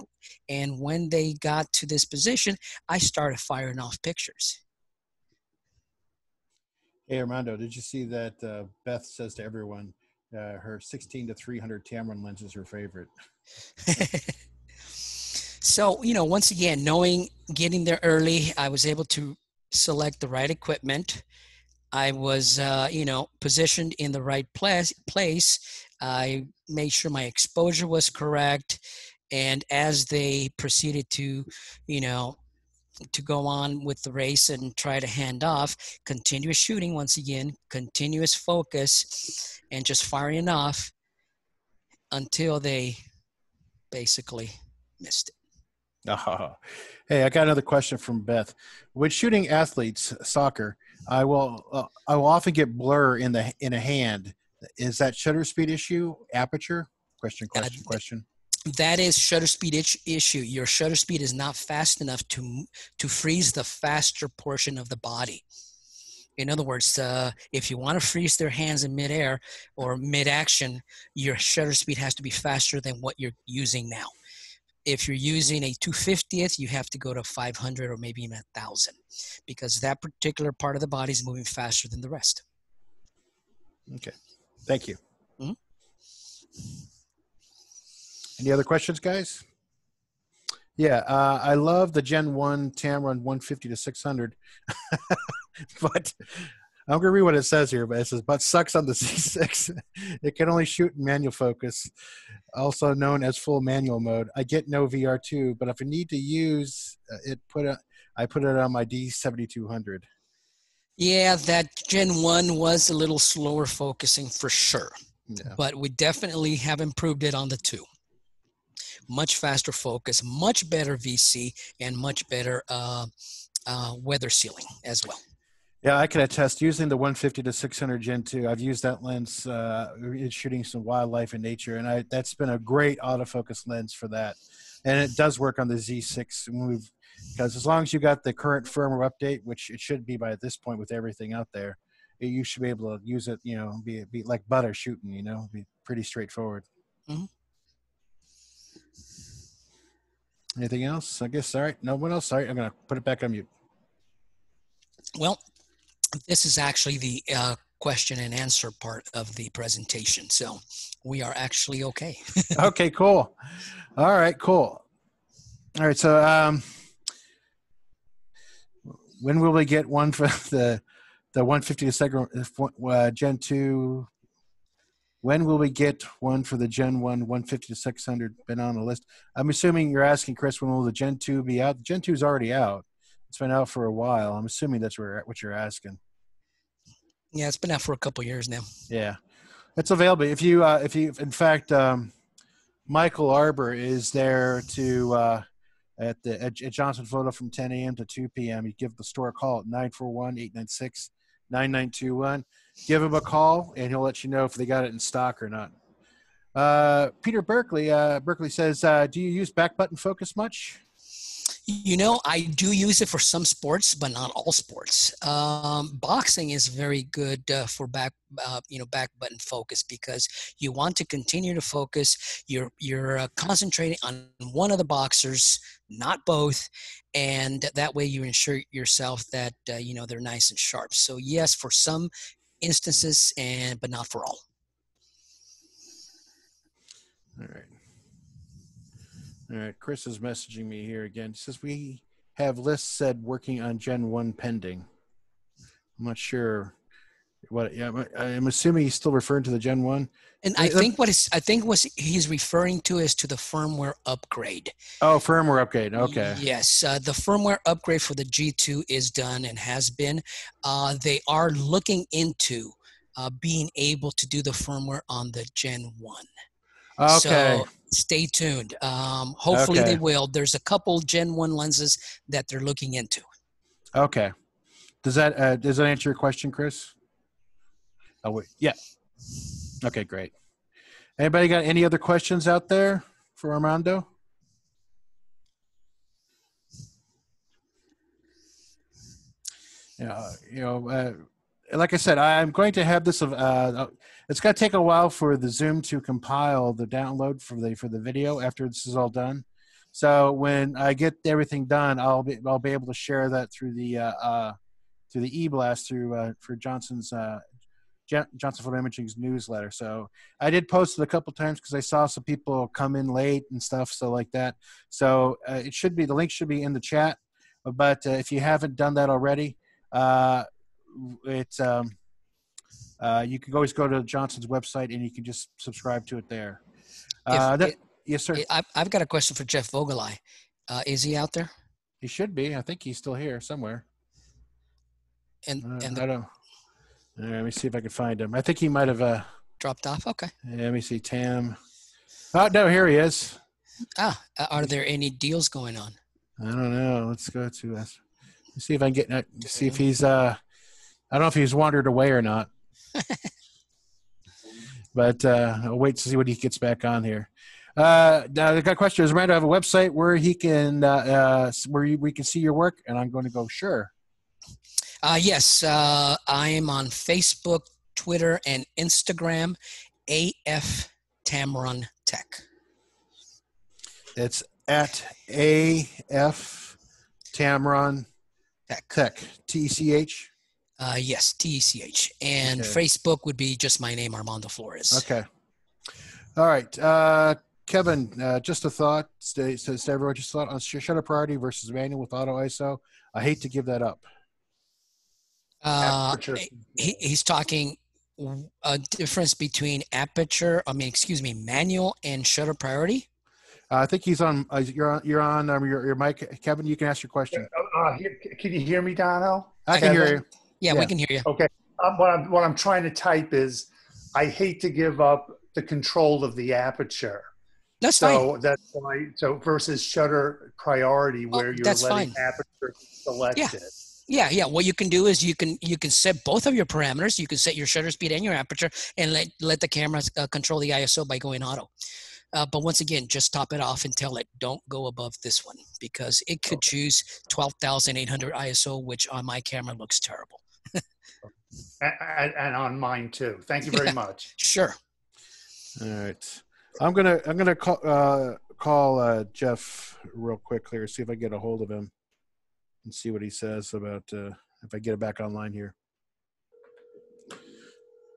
And when they got to this position, I started firing off pictures. Hey, Armando, did you see that uh, Beth says to everyone, uh, her sixteen to three hundred Tamron lens is her favorite? So, you know, once again, knowing, getting there early, I was able to select the right equipment. I was, uh, you know, positioned in the right place. place. I made sure my exposure was correct. And as they proceeded to, you know, to go on with the race and try to hand off, continuous shooting once again, continuous focus, and just firing off until they basically missed it. Oh. Hey, I got another question from Beth. With shooting athletes, soccer, I will uh, I will often get blur in the in a hand. Is that shutter speed issue? Aperture? Question, question, uh, question. That is shutter speed issue. Your shutter speed is not fast enough to to freeze the faster portion of the body. In other words, uh, if you want to freeze their hands in midair or mid-action, your shutter speed has to be faster than what you're using now. If you're using a two fiftieth, you have to go to five hundred or maybe even one thousand, because that particular part of the body is moving faster than the rest. Okay. Thank you. Mm-hmm. Any other questions, guys? Yeah, uh, I love the Gen one Tamron one fifty to six hundred, but I'm going to read what it says here, but it says, but sucks on the Z six. It can only shoot in manual focus, also known as full manual mode. I get no V R two, but if I need to use it, put a, I put it on my D seventy-two hundred. Yeah, that Gen one was a little slower focusing for sure, yeah. But we definitely have improved it on the two. Much faster focus, much better V C, and much better uh, uh, weather sealing as well. Yeah, I can attest using the one fifty to six hundred Gen two. I've used that lens uh, in shooting some wildlife and nature, and I, that's been a great autofocus lens for that. And it does work on the Z six move, because as long as you got the current firmware update, which it should be by at this point with everything out there, it, you should be able to use it. You know, be be like butter shooting. You know, be pretty straightforward. Mm-hmm. Anything else? I guess, all right. No one else? All right. I'm going to put it back on mute. Well, this is actually the uh, question and answer part of the presentation. So we are actually okay. Okay, cool. All right, cool. All right. So um, when will we get one for the, the one fifty to second uh, Gen two? When will we get one for the Gen one, one fifty to six hundred been on the list? I'm assuming you're asking, Chris, when will the Gen two be out? Gen two is already out. It's been out for a while. I'm assuming that's what you're asking. Yeah, it's been out for a couple of years now. Yeah. It's available. If you, uh, if you, in fact, um, Michael Arbor is there to, uh, at the at, at Johnson Photo from ten A M to two P M You give the store a call at nine four one, eight nine six, nine nine two one. Give him a call, and he'll let you know if they got it in stock or not. Uh, Peter Berkeley, uh, Berkeley says, uh, do you use back button focus much? You know, I do use it for some sports, but not all sports. Um, boxing is very good uh, for back, uh, you know, back button focus, because you want to continue to focus. You're, you're uh, concentrating on one of the boxers, not both. And that way you ensure yourself that, uh, you know, they're nice and sharp. So yes, for some instances, and but not for all. All right. All right. Chris is messaging me here again. He says we have lists said working on Gen one pending. I'm not sure what. Yeah, I'm assuming he's still referring to the Gen one. And I think what is I think what he's referring to is to the firmware upgrade. Oh, firmware upgrade. Okay. Yes, uh, the firmware upgrade for the G two is done and has been. Uh, they are looking into uh, being able to do the firmware on the Gen one. Okay. So stay tuned. Um, hopefully okay. They will. There's a couple Gen one lenses that they're looking into. Okay. Does that uh, does that answer your question, Chris? Oh wait, yeah. Okay, great. Anybody got any other questions out there for Armando? Yeah, you know, uh, like I said, I'm going to have this. Uh, it's going to take a while for the Zoom to compile the download for the for the video after this is all done. So when I get everything done, I'll be I'll be able to share that through the uh, uh, through the e-blast through uh, for Johnson's. Uh, Johnson Photo Imaging's newsletter. So I did post it a couple times because I saw some people come in late and stuff, so like that. So uh, it should be, the link should be in the chat. But uh, if you haven't done that already, uh, it's um, uh, you can always go to Johnson's website and you can just subscribe to it there. Uh, that, it yes, sir. It, I've got a question for Jeff Vogelai. Uh, is he out there? He should be. I think he's still here somewhere. And uh, and the, I don't. All right, let me see if I can find him. I think he might have uh, dropped off. Okay. Let me see, Tam. Oh no, here he is. Ah, are there any deals going on? I don't know. Let's go to us. Let's see if I can get. Uh, see if he's. Uh, I don't know if he's wandered away or not. But uh, I'll wait to see what he gets back on here. Uh, now the question is, Randall, I have a website where he can uh, uh, where you, we can see your work, and I'm going to go sure. Uh, yes, uh, I am on Facebook, Twitter, and Instagram, A F Tamron Tech. It's at A F Tamron Tech. Tech. T E C H? Uh, yes, T E C H. And okay. Facebook would be just my name, Armando Flores. Okay. All right. Uh, Kevin, uh, just a thought. Stay, stay, stay everyone, just a thought on shutter priority versus manual with auto I S O. I hate to give that up. Uh, he, he's talking a difference between aperture, I mean, excuse me, manual and shutter priority. Uh, I think he's on, uh, you're on, you're on um, your, your mic. Kevin, you can ask your question. Uh, uh, can you hear me, Dono? I can Kevin? hear you. Yeah, yeah, we can hear you. Okay. Um, what, I'm, what I'm trying to type is, I hate to give up the control of the aperture. That's so fine. That's why, so versus shutter priority where oh, you're letting fine. aperture select yeah. it. Yeah, yeah. What you can do is you can you can set both of your parameters. You can set your shutter speed and your aperture, and let let the camera uh, control the I S O by going auto. Uh, but once again, just top it off and tell it don't go above this one because it could okay. choose twelve thousand eight hundred I S O, which on my camera looks terrible. and, and on mine too. Thank you very yeah, much. Sure. All right. I'm gonna I'm gonna call uh, call uh, Jeff real quick here. See if I can get a hold of him. And see what he says about uh, if I get it back online here.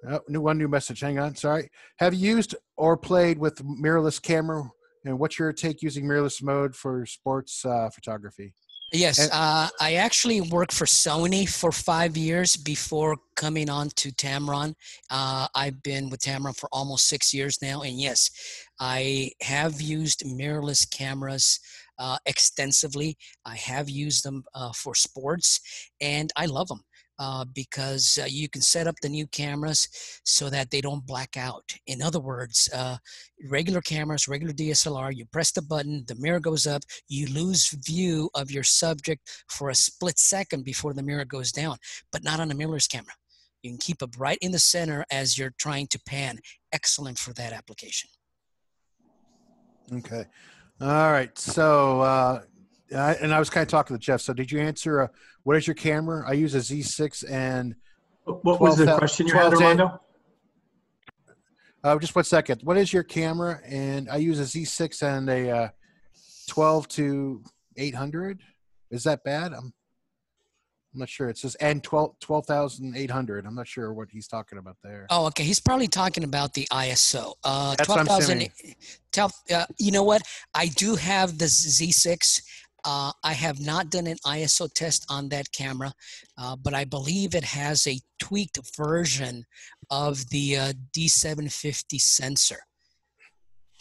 Oh, new one new message. Hang on, sorry. Have you used or played with mirrorless camera? And what's your take using mirrorless mode for sports uh, photography? Yes, and uh, I actually worked for Sony for five years before coming on to Tamron. Uh, I've been with Tamron for almost six years now, and yes, I have used mirrorless cameras. Uh, extensively. I have used them uh, for sports, and I love them uh, because uh, you can set up the new cameras so that they don't black out. In other words, uh, regular cameras, regular D S L R, you press the button, the mirror goes up, you lose view of your subject for a split second before the mirror goes down, but not on a mirrorless camera. You can keep it right in the center as you're trying to pan. Excellent for that application. Okay. All right. So, uh, I, and I was kind of talking to Jeff. So did you answer, uh, what is your camera? I use a Z six and. What was the question you had, Armando? Uh, just one second. What is your camera? And I use a Z six and a uh, twelve to eight hundred. Is that bad? I'm, I'm not sure. It says and twelve thousand eight hundred. I'm not sure what he's talking about there. Oh, okay. He's probably talking about the I S O. Uh, That's twelve, what I'm saying. Uh, you know what? I do have the Z six. Uh, I have not done an I S O test on that camera, uh, but I believe it has a tweaked version of the uh, D seven fifty sensor.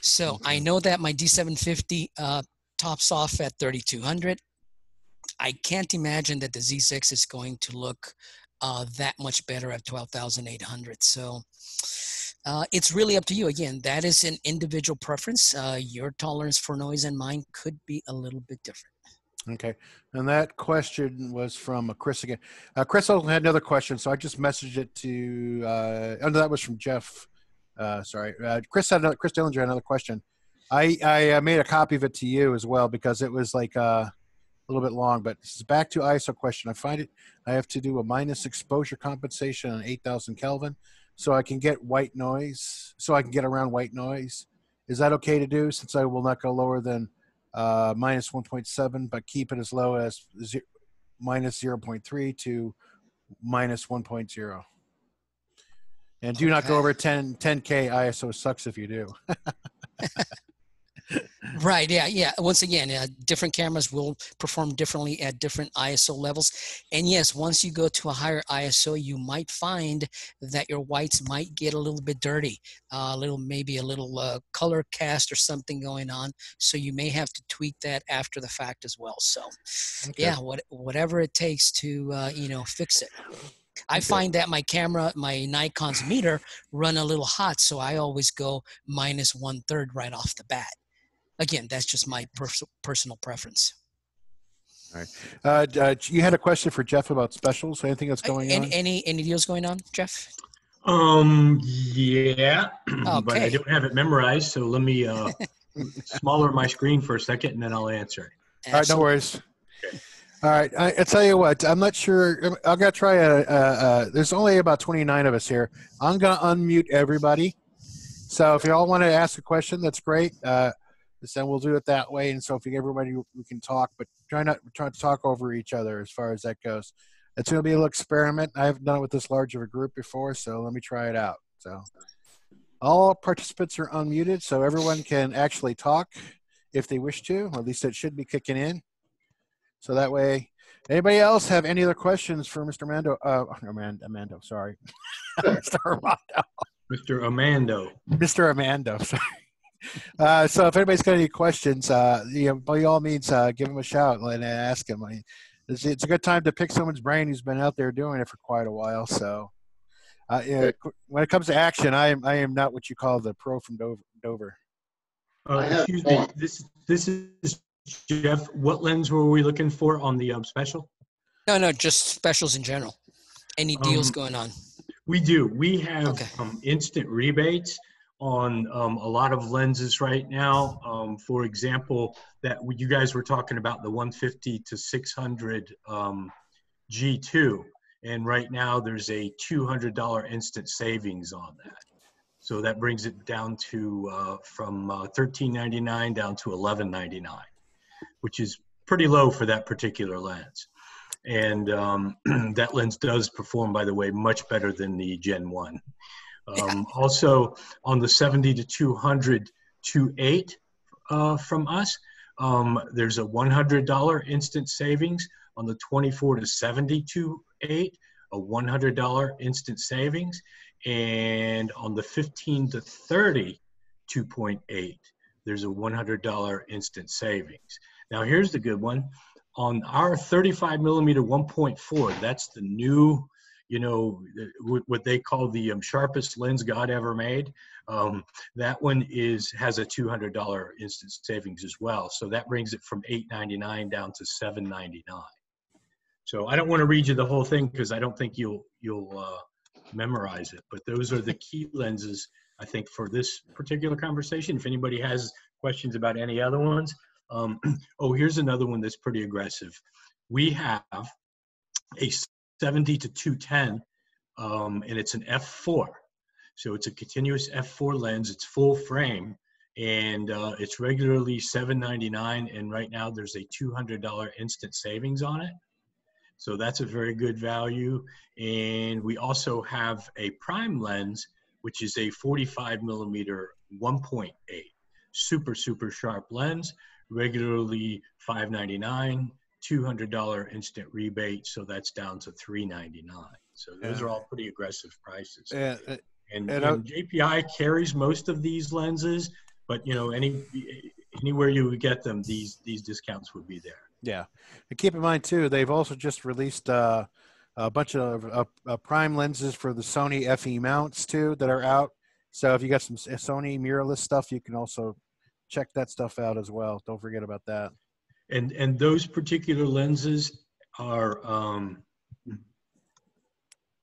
So mm-hmm. I know that my D seven fifty uh, tops off at thirty-two hundred. I can't imagine that the Z six is going to look uh, that much better at twelve thousand eight hundred. So uh, it's really up to you. Again, that is an individual preference. Uh, your tolerance for noise and mine could be a little bit different. Okay. And that question was from Chris again. Uh, Chris also had another question, so I just messaged it to, uh, oh, no, that was from Jeff. Uh, sorry. Uh, Chris had another, Chris Dillinger had another question. I, I uh, made a copy of it to you as well because it was like, uh, a little bit long, but this is back to I S O question. I find it, I have to do a minus exposure compensation on eight thousand Kelvin so I can get white noise, so I can get around white noise. Is that okay to do since I will not go lower than uh, minus one point seven, but keep it as low as zero, minus zero point three to minus one point zero? And do okay. not go over ten K. I S O sucks if you do. Right. Yeah. Yeah. Once again, uh, different cameras will perform differently at different I S O levels. And yes, once you go to a higher I S O, you might find that your whites might get a little bit dirty, uh, a little, maybe a little uh, color cast or something going on. So you may have to tweak that after the fact as well. So okay. yeah, what, whatever it takes to, uh, you know, fix it. I okay. find that my camera, my Nikon's meter run a little hot. So I always go minus one third right off the bat. Again, that's just my pers personal preference. All right. Uh, uh, you had a question for Jeff about specials. Anything that's going uh, any, on? Any any deals going on, Jeff? Um. Yeah. Okay. But I don't have it memorized, so let me uh, smaller my screen for a second, and then I'll answer it. Absolutely. All right. No worries. Okay. All right. I, I tell you what, I'm not sure. I'm going to try a, a, a, there's only about twenty-nine of us here. I'm going to unmute everybody. So if you all want to ask a question, that's great. Uh, then we'll do it that way. And so if you, everybody, we can talk, but try not try to talk over each other as far as that goes. It's going to be a little experiment. I haven't done it with this large of a group before, so let me try it out. So all participants are unmuted, so everyone can actually talk if they wish to, or at least it should be kicking in. So that way, anybody else have any other questions for Mister Armando? Uh, Armando, Armando, sorry. Mister Armando. Mister Armando. Mister Armando, sorry. Uh, so if anybody's got any questions, uh, you know, by all means, uh, give him a shout and ask him. I mean, it's, it's a good time to pick someone's brain who's been out there doing it for quite a while. So uh, you know, when it comes to action, I am, I am not what you call the pro from Dover. Dover. Uh, excuse me, this, this is... Jeff, what lens were we looking for on the um, special? No, no, just specials in general. Any deals um, going on? We do. We have okay. um, instant rebates on um, a lot of lenses right now. Um, for example, that we, you guys were talking about the one fifty to six hundred um, G two. And right now there's a two hundred dollar instant savings on that. So that brings it down to uh, from uh, thirteen ninety-nine down to eleven ninety-nine. Which is pretty low for that particular lens. And um, that lens does perform, by the way, much better than the Gen one. Um, yeah. Also, on the seventy to two hundred two point eight uh, from us, um, there's a one hundred dollar instant savings. On the twenty-four to seventy two point eight, a one hundred dollar instant savings. And on the fifteen to thirty two point eight, there's a one hundred dollar instant savings. Now here's the good one. On our thirty-five millimeter one point four, that's the new, you know, what they call the um, sharpest lens God ever made. Um, that one is has a two hundred dollar instant savings as well. So that brings it from eight ninety-nine down to seven ninety-nine. So I don't want to read you the whole thing because I don't think you'll you'll uh, memorize it. But those are the key lenses, I think, for this particular conversation. If anybody has questions about any other ones. Um, oh, here's another one that's pretty aggressive. We have a seventy to two ten, um, and it's an F four. So it's a continuous F four lens. It's full frame, and uh, it's regularly seven ninety-nine. And right now, there's a two hundred dollar instant savings on it. So that's a very good value. And we also have a prime lens, which is a forty-five millimeter one point eight, super super sharp lens. Regularly five ninety-nine, two hundred dollar instant rebate, so that's down to three ninety-nine. So those yeah. are all pretty aggressive prices. Yeah. And, and, and J P I carries most of these lenses, but you know, any anywhere you would get them, these these discounts would be there. Yeah, and keep in mind too, they've also just released uh, a bunch of uh, uh, prime lenses for the Sony F E mounts too that are out. So if you got some Sony mirrorless stuff, you can also check that stuff out as well. Don't forget about that. And and those particular lenses are um,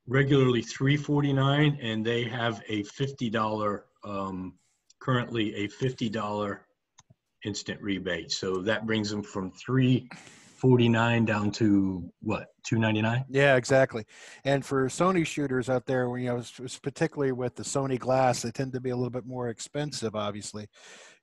regularly three forty-nine, and they have a fifty dollar um, currently a fifty dollar instant rebate. So that brings them from three forty-nine down to what, two ninety-nine? Yeah, exactly. And for Sony shooters out there, you know, particularly with the Sony glass, they tend to be a little bit more expensive, obviously.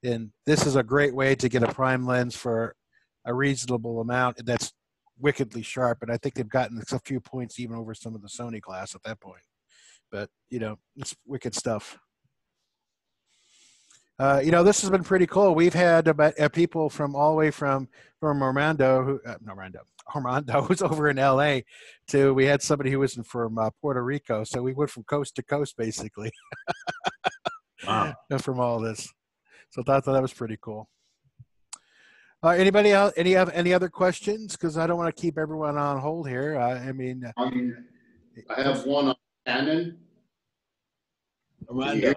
And this is a great way to get a prime lens for a reasonable amount that's wickedly sharp. And I think they've gotten a few points even over some of the Sony glass at that point. But, you know, it's wicked stuff. Uh, you know, this has been pretty cool. We've had about uh, people from all the way from, from Armando, who, uh, no, Armando, Armando, who's over in L A, to we had somebody who was from uh, Puerto Rico. So we went from coast to coast, basically, wow. from all this. So I thought that was pretty cool. Uh, anybody else? Any have any other questions? Because I don't want to keep everyone on hold here. I, I mean, um, I have one on Canon. Armando.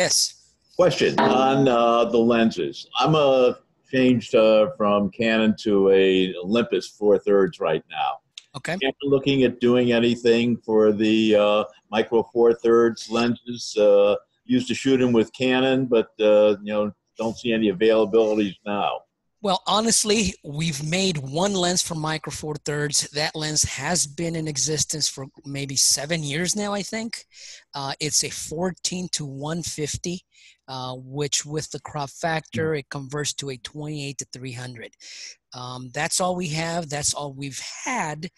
Yes. Question on uh, the lenses. I'm uh, changed uh, from Canon to a Olympus Four Thirds right now. Okay. Am I looking at doing anything for the uh, Micro Four Thirds lenses? Uh, Used to shoot them with Canon, but uh, you know, don't see any availabilities now. Well, honestly, we've made one lens for Micro Four Thirds. That lens has been in existence for maybe seven years now, I think. Uh, it's a fourteen to one fifty, uh, which with the crop factor, it converts to a twenty-eight to three hundred. Um, that's all we have. That's all we've had.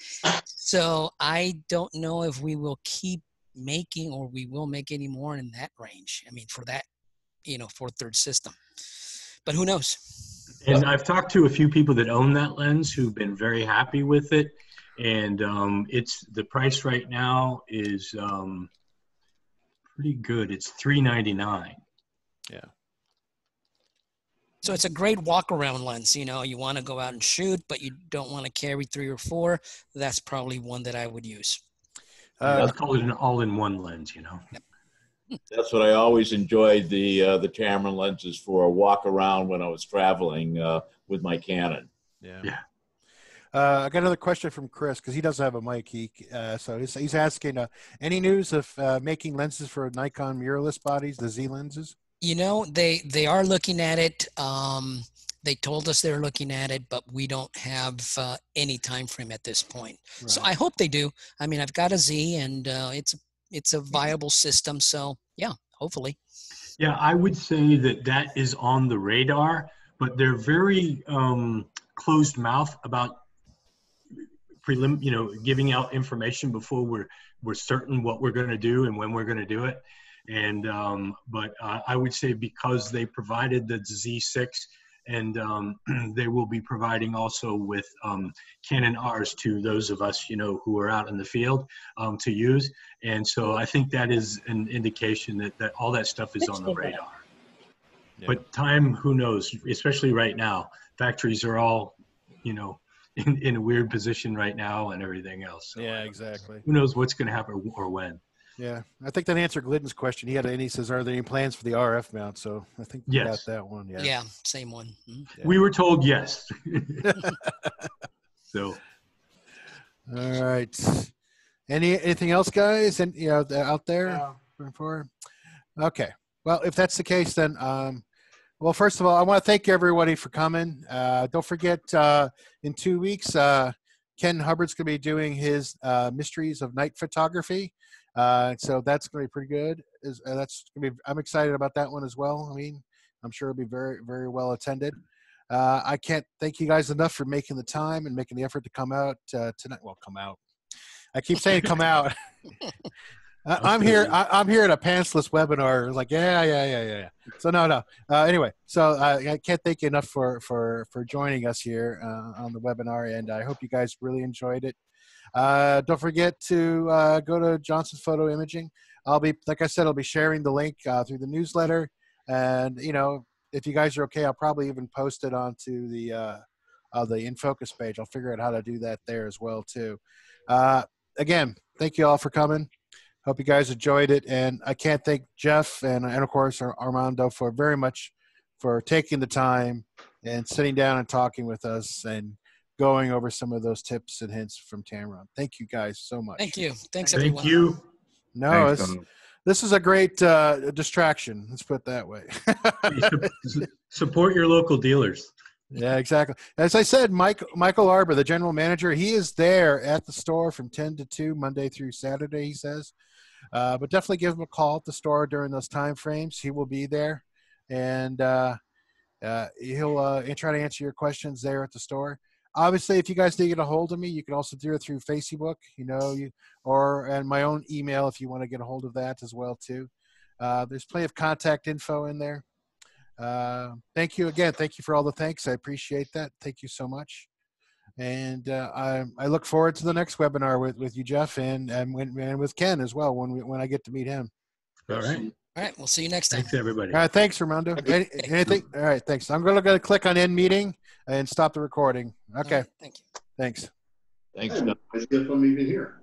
So I don't know if we will keep making or we will make any more in that range. I mean, for that, you know, Four Thirds system. But who knows? And I've talked to a few people that own that lens who've been very happy with it. And um, it's the price right now is um, pretty good. It's three ninety-nine. Yeah. So it's a great walk around lens. You know, you want to go out and shoot, but you don't want to carry three or four. That's probably one that I would use. Uh, I'll call it an all-in-one lens, you know. Yep. That's what I always enjoyed the uh, the Tamron lenses for, a walk around when I was traveling uh, with my Canon. Yeah. yeah. Uh, I got another question from Chris because he doesn't have a mic. He, uh, so he's, he's asking, uh, any news of uh, making lenses for Nikon mirrorless bodies, the Z lenses? You know, they, they are looking at it. Um, they told us they're looking at it, but we don't have uh, any time frame at this point. Right. So I hope they do. I mean, I've got a Z and uh, it's a It's a viable system. So yeah, hopefully. Yeah, I would say that that is on the radar, but they're very um, closed mouth about prelim, you know, giving out information before we're, we're certain what we're going to do and when we're going to do it. And, um, but uh, I would say because they provided the Z six and um, they will be providing also with um, Canon R's to those of us, you know, who are out in the field um, to use. And so I think that is an indication that, that all that stuff is on the radar. Yeah. But time, who knows, especially right now. Factories are all, you know, in, in a weird position right now and everything else. So yeah, exactly. Who knows what's going to happen or when. Yeah, I think that answered Glidden's question. He had, and he says, "Are there any plans for the R F mount?" So I think we yes. got that one. Yeah, yeah, same one. Mm-hmm. yeah. We were told yes. So, all right. Any anything else, guys? And you know, out there for no. Okay. Well, if that's the case, then um, well, first of all, I want to thank everybody for coming. Uh, don't forget, uh, in two weeks, uh, Ken Hubbard's going to be doing his uh, Mysteries of Night Photography. Uh, so that's going to be pretty good. Is uh, that's going to be? I'm excited about that one as well. I mean, I'm sure it'll be very, very well attended. Uh, I can't thank you guys enough for making the time and making the effort to come out uh, tonight. Well, come out. I keep saying come out. I, I'm here. I, I'm here at a pantsless webinar. Like yeah, yeah, yeah, yeah. yeah. So no, no. Uh, anyway, so uh, I can't thank you enough for for for joining us here uh, on the webinar, and I hope you guys really enjoyed it. Uh, don't forget to uh, go to Johnson Photo Imaging. I'll be, like I said, I'll be sharing the link uh, through the newsletter. And, you know, if you guys are okay, I'll probably even post it onto the, uh, uh, the In Focus page. I'll figure out how to do that there as well, too. Uh, again, thank you all for coming. Hope you guys enjoyed it. And I can't thank Jeff and, and of course, Armando for very much for taking the time and sitting down and talking with us and going over some of those tips and hints from Tamron. Thank you guys so much. Thank you. Thanks, everyone. Thank you. No, Thanks, it's, this is a great uh, distraction. Let's put it that way. Support your local dealers. Yeah, exactly. As I said, Mike, Michael Arbor, the general manager, he is there at the store from ten to two, Monday through Saturday, he says. Uh, but definitely give him a call at the store during those time frames. He will be there. And uh, uh, he'll uh, try to answer your questions there at the store. Obviously, if you guys need to get a hold of me, you can also do it through Facebook, you know, you or and my own email if you want to get a hold of that as well, too. Uh, there's plenty of contact info in there. Uh, thank you again. Thank you for all the thanks. I appreciate that. Thank you so much. And uh, I, I look forward to the next webinar with, with you, Jeff, and, and, and with Ken as well when, we, when I get to meet him. All right. All right. We'll see you next time. Thanks, everybody. All right. Thanks, Armando. Any, anything? All right. Thanks. I'm going to click on end meeting and stop the recording. Okay. Right, thank you. Thanks. Thanks. Hey, it's good for me to be here.